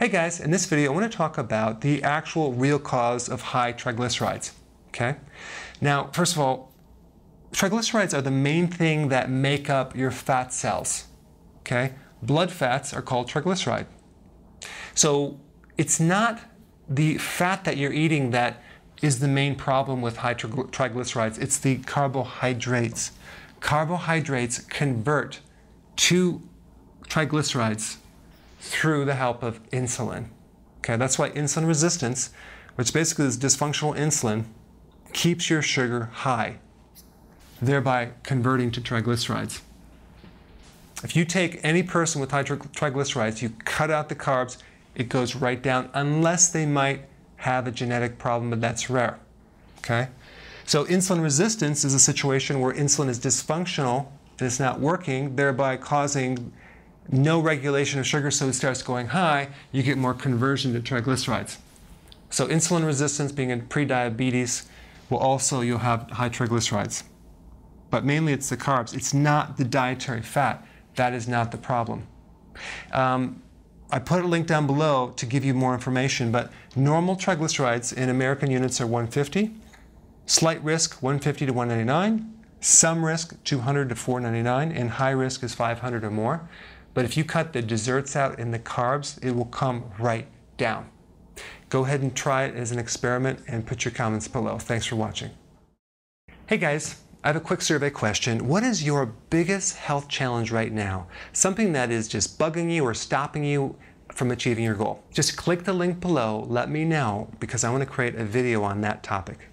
Hey guys, in this video I want to talk about the actual real cause of high triglycerides, okay? Now, first of all, triglycerides are the main thing that make up your fat cells, okay? Blood fats are called triglyceride. So it's not the fat that you're eating that is the main problem with high triglycerides, it's the carbohydrates. Carbohydrates convert to triglycerides through the help of insulin. Okay, that's why insulin resistance, which basically is dysfunctional insulin, keeps your sugar high, thereby converting to triglycerides. If you take any person with high triglycerides, you cut out the carbs, it goes right down, unless they might have a genetic problem, but that's rare. Okay? So insulin resistance is a situation where insulin is dysfunctional and it's not working, thereby causing no regulation of sugar, so it starts going high, you get more conversion to triglycerides. So insulin resistance, being in pre-diabetes, will also, you'll have high triglycerides. But mainly it's the carbs. It's not the dietary fat. That is not the problem. I put a link down below to give you more information, but normal triglycerides in American units are 150, slight risk 150 to 199, some risk 200 to 499, and high risk is 500 or more. But if you cut the desserts out and the carbs, it will come right down. Go ahead and try it as an experiment and put your comments below. Thanks for watching. Hey guys, I have a quick survey question. What is your biggest health challenge right now? Something that is just bugging you or stopping you from achieving your goal. Just click the link below, let me know, because I want to create a video on that topic.